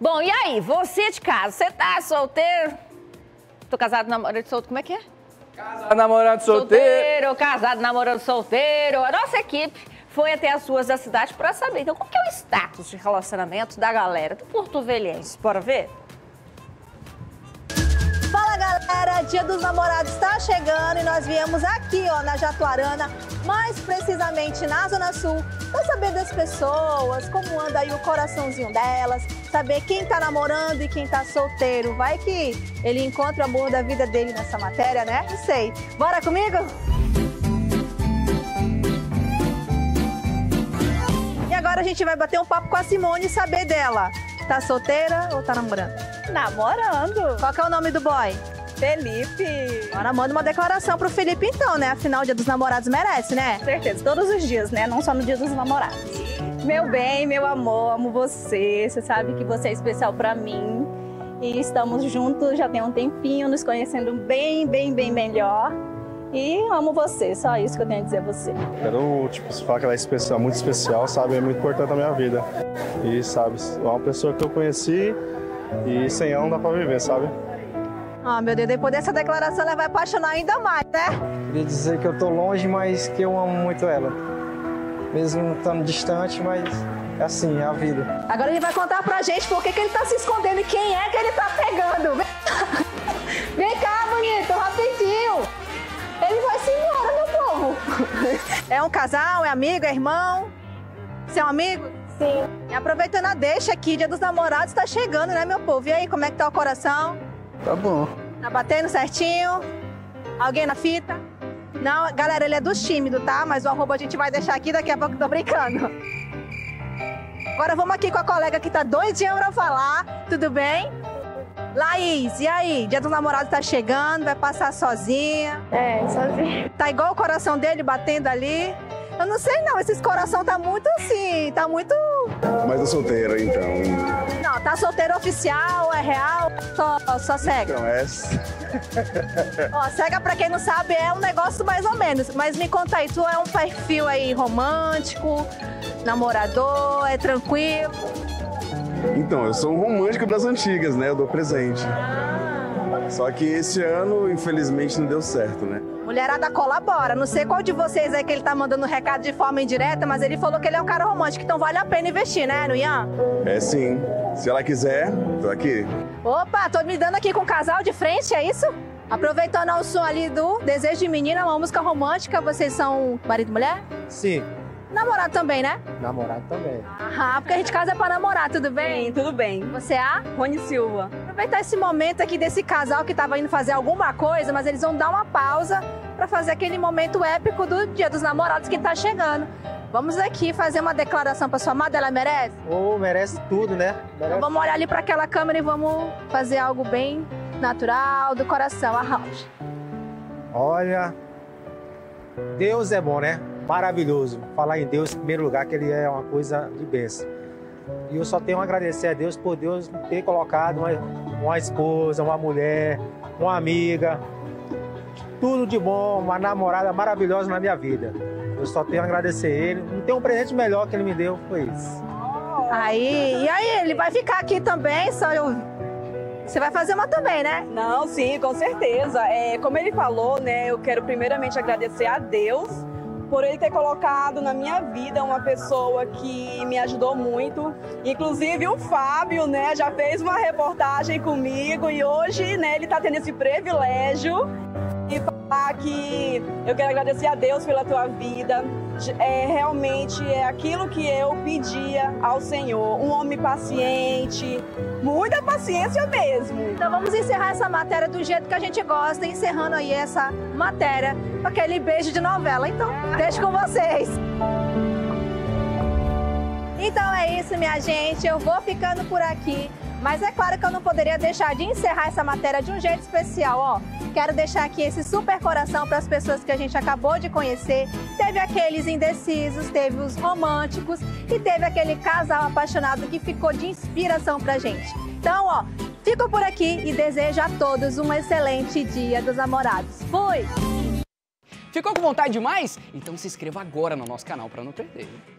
Bom, e aí, você de casa, você tá solteiro? Tô casado, namorado solteiro, como é que é? Casado, namorado solteiro, casado, namorado solteiro. A nossa equipe foi até as ruas da cidade pra saber. Então, qual que é o status de relacionamento da galera do Porto Velhense? Bora ver? Fala, galera! Dia dos Namorados está chegando e nós viemos aqui, ó, na Jatuarana, mais precisamente na Zona Sul, para saber das pessoas, como anda aí o coraçãozinho delas, saber quem tá namorando e quem tá solteiro. Vai que ele encontra o amor da vida dele nessa matéria, né? Não sei. Bora comigo? E agora a gente vai bater um papo com a Simone e saber dela. Tá solteira ou tá namorando? Namorando. Qual que é o nome do boy? Felipe. Agora manda uma declaração pro Felipe então, né? Afinal, o Dia dos Namorados merece, né? Com certeza, todos os dias, né? Não só no Dia dos Namorados. Meu bem, meu amor, amo você. Você sabe que você é especial pra mim. E estamos juntos já tem um tempinho, nos conhecendo bem melhor. E amo você, só isso que eu tenho a dizer a você. Quero, tipo, falar que ela é especial, muito especial, sabe? É muito importante na minha vida. E, sabe, é uma pessoa que eu conheci e sem ela não dá pra viver, sabe? Ah, meu Deus, depois dessa declaração ela vai apaixonar ainda mais, né? Queria dizer que eu tô longe, mas que eu amo muito ela. Mesmo estando distante, mas é assim, é a vida. Agora ele vai contar pra gente por que ele tá se escondendo e quem é que ele tá pegando. Vem cá, bonito, rapidinho. Ele vai-se embora, meu povo. É um casal, é amigo, é irmão? Você é um amigo? Sim. E aproveitando a deixa aqui, Dia dos Namorados tá chegando, né, meu povo? E aí, como é que tá o coração? Tá bom. Tá batendo certinho? Alguém na fita? Não, galera, ele é dos tímidos, tá? Mas o arroba a gente vai deixar aqui, daqui a pouco tô brincando. Agora vamos aqui com a colega que tá doidinha pra falar, tudo bem? Laís, e aí? Dia dos Namorados tá chegando, vai passar sozinha? É, sozinha. Tá igual o coração dele batendo ali? Eu não sei não, esse coração tá muito assim, tá muito... Mas é solteira, então. Não, tá solteiro oficial, é real, só cega? Então, é... Ó, cega pra quem não sabe é um negócio mais ou menos, mas me conta aí, tu é um perfil aí romântico, namorador, é tranquilo? Então, eu sou um romântico das antigas, né? Eu dou presente. Só que esse ano, infelizmente, não deu certo, né? Mulherada colabora. Não sei qual de vocês é que ele tá mandando um recado de forma indireta, mas ele falou que ele é um cara romântico, então vale a pena investir, né, no Ian? É sim. Se ela quiser, tô aqui. Opa, tô me dando aqui com um casal de frente, é isso? Aproveitando o som ali do Desejo de Menina, uma música romântica, vocês são marido e mulher? Sim. Namorado também, né? Namorado também. Ah, porque a gente casa pra namorar, tudo bem? Sim, tudo bem. Você é a? Rony Silva. Aproveitar esse momento aqui desse casal que tava indo fazer alguma coisa, mas eles vão dar uma pausa pra fazer aquele momento épico do Dia dos Namorados que tá chegando. Vamos aqui fazer uma declaração pra sua amada, ela merece? Oh, merece tudo, né? Merece. Então vamos olhar ali pra aquela câmera e vamos fazer algo bem natural, do coração, arrocha. Olha, Deus é bom, né? Maravilhoso. Falar em Deus, em primeiro lugar, que ele é uma coisa de bênção. E eu só tenho a agradecer a Deus por Deus ter colocado uma esposa, uma mulher, uma amiga, tudo de bom, uma namorada maravilhosa na minha vida. Eu só tenho a agradecer a ele. Não tem um presente melhor que ele me deu, foi isso. Aí, e aí, ele vai ficar aqui também, só eu... Você vai fazer uma também, né? Não, sim, com certeza. É, como ele falou, né, eu quero primeiramente agradecer a Deus por ele ter colocado na minha vida uma pessoa que me ajudou muito. Inclusive o Fábio, né, já fez uma reportagem comigo e hoje, né, ele tá tendo esse privilégio. E falar que eu quero agradecer a Deus pela tua vida. É, realmente é aquilo que eu pedia ao Senhor. Um homem paciente, muita paciência mesmo. Então vamos encerrar essa matéria do jeito que a gente gosta, encerrando aí essa matéria com aquele beijo de novela. Então, deixo com vocês. Então é isso, minha gente. Eu vou ficando por aqui. Mas é claro que eu não poderia deixar de encerrar essa matéria de um jeito especial, ó. Quero deixar aqui esse super coração para as pessoas que a gente acabou de conhecer. Teve aqueles indecisos, teve os românticos e teve aquele casal apaixonado que ficou de inspiração pra gente. Então, ó, fico por aqui e desejo a todos um excelente Dia dos Namorados. Fui! Ficou com vontade de mais? Então se inscreva agora no nosso canal para não perder.